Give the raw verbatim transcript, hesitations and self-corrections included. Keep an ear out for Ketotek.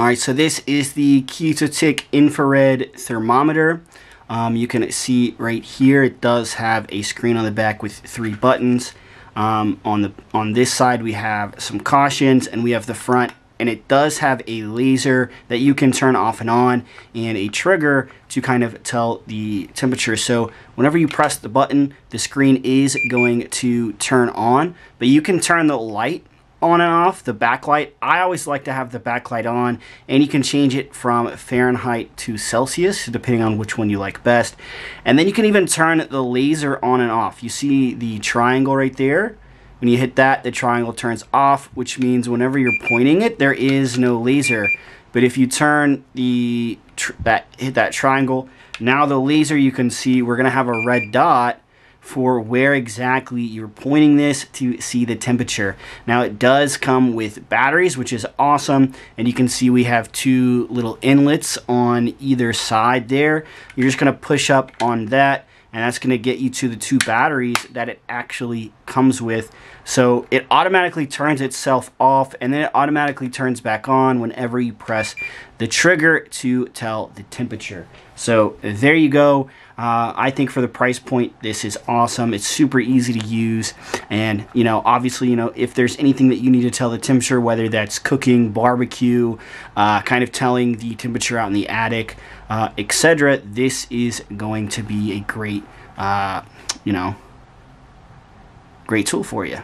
All right, so this is the Ketotek infrared thermometer. Um, you can see right here, it does have a screen on the back with three buttons. Um, on the on this side, we have some cautions, and we have the front, and it does have a laser that you can turn off and on, and a trigger to kind of tell the temperature. So whenever you press the button, the screen is going to turn on, but you can turn the light on and off, the backlight. I always like to have the backlight on, and you can change it from Fahrenheit to Celsius depending on which one you like best. And then you can even turn the laser on and off. You see the triangle right there? When you hit that, the triangle turns off, which means whenever you're pointing it, there is no laser. But if you turn the tr that hit that triangle, now the laser, you can see we're gonna have a red dot for where exactly you're pointing this to see the temperature. Now it does come with batteries, which is awesome, and you can see we have two little inlets on either side there. You're just gonna push up on that, and that's gonna get you to the two batteries that it actually comes with. So it automatically turns itself off, and then it automatically turns back on whenever you press the trigger to tell the temperature. So there you go. Uh, I think for the price point, this is awesome. It's super easy to use. And, you know, obviously, you know, if there's anything that you need to tell the temperature, whether that's cooking, barbecue, uh, kind of telling the temperature out in the attic, uh, et cetera, this is going to be a great, uh, you know, great tool for you.